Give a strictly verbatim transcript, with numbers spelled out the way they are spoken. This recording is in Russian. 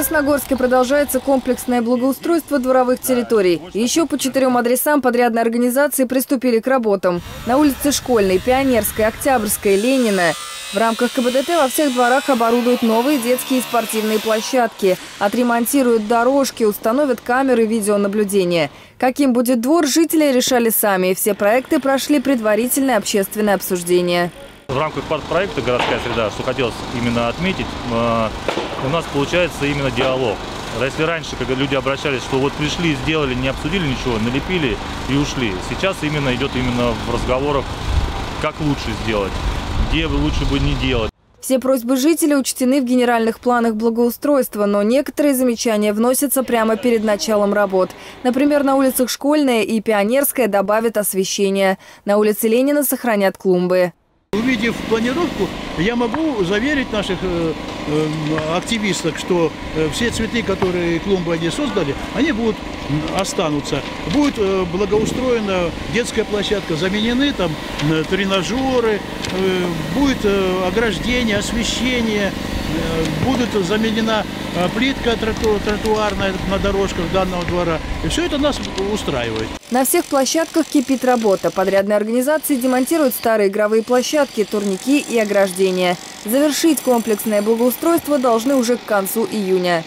Красногорске продолжается комплексное благоустройство дворовых территорий. Еще по четырем адресам подрядные организации приступили к работам. На улице Школьной, Пионерской, Октябрьской, Ленина. В рамках ка бэ дэ тэ во всех дворах оборудуют новые детские и спортивные площадки. Отремонтируют дорожки, установят камеры видеонаблюдения. Каким будет двор, жители решали сами. Все проекты прошли предварительное общественное обсуждение. В рамках партпроекта «Городская среда», что хотелось именно отметить, у нас получается именно диалог. Если раньше, когда люди обращались, что вот пришли, сделали, не обсудили ничего, налепили и ушли, сейчас именно идет именно в разговорах, как лучше сделать, где лучше бы не делать. Все просьбы жителей учтены в генеральных планах благоустройства, но некоторые замечания вносятся прямо перед началом работ. Например, на улицах Школьная и Пионерская добавят освещение, на улице Ленина сохранят клумбы. Увидев планировку, я могу заверить наших э, э, активисток, что все цветы, которые клумбы они создали, они будут останутся. Будет э, благоустроена детская площадка, заменены там э, тренажеры, э, будет э, ограждение, освещение, э, будет заменена э, плитка троту, тротуарная на дорожках данного двора. И все это нас устраивает. На всех площадках кипит работа. Подрядные организации демонтируют старые игровые площадки, турники и ограждения. Завершить комплексное благоустройство должны уже к концу июня.